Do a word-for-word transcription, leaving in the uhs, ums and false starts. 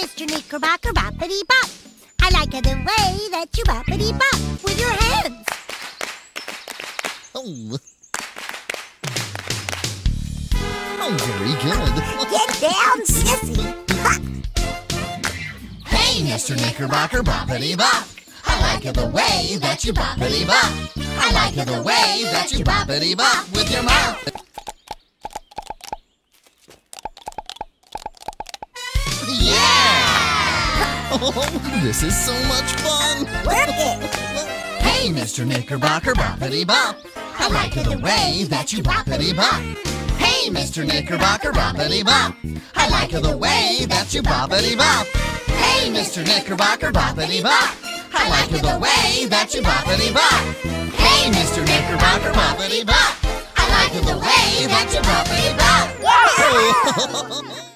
Mister Knickerbocker boppity bop. I like the way that you boppity bop with your hands. Oh. Oh, very good. Get down, sissy. Hey, Mister Knickerbocker boppity bop. I like the way that you boppity bop. I like the way that you boppity bop with your mouth. Oh, this is so much fun! Work it! Hey, Mister Knickerbocker, boppity bop! I like the way that you boppity bop! Hey, Mister Knickerbocker, boppity bop! I like the way that you boppity bop! Hey, Mister Knickerbocker, boppity bop! I like the way that you boppity bop! Hey, Mister Knickerbocker, boppity bop! I like the way that you boppity bop!